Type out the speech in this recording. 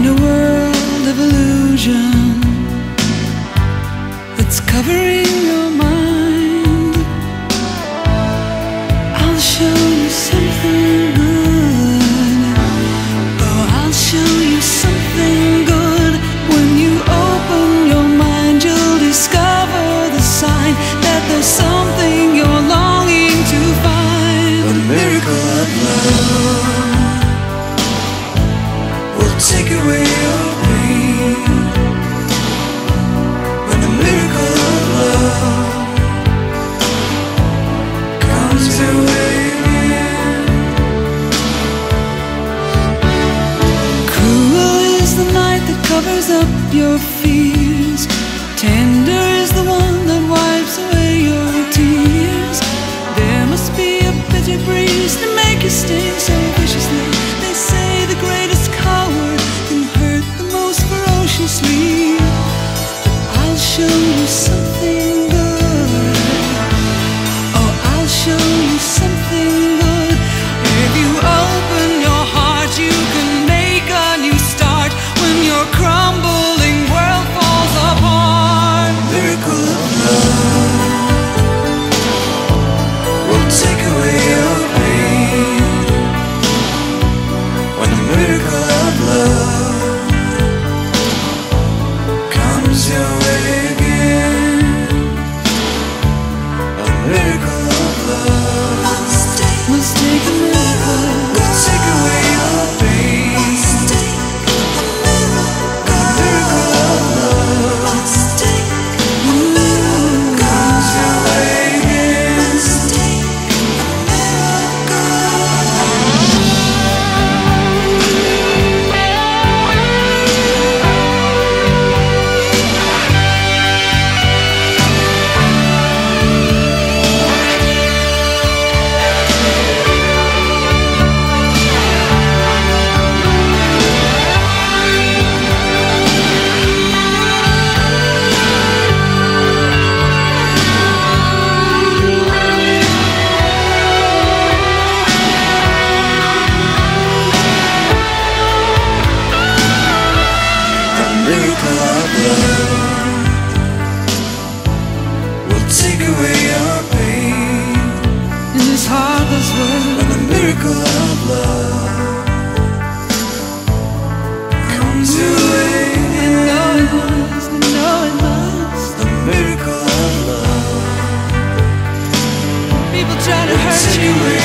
In a world of illusion that's covering your mind, I'll show you something good. Oh, I'll show you something good. When you open your mind, you'll discover the sign that there's something you're longing to find. A miracle of love take away your pain. When the miracle of love comes your way again. Cruel is the night that covers up your fears. Tender is the one that wipes away your tears. There must be a bitter breeze to make you stay so viciously. They say the greatest sleep. I'll show you something good. Oh, I'll show you something good. If you open your heart, you can make a new start. When your crumbling world falls apart, a miracle of love will take away your pain. When the miracle of love your way again, a miracle of love must take a miracle, take away your pain. A miracle of love must take a miracle, comes your way again, must take a miracle. Miracle of love. People try to hurt you.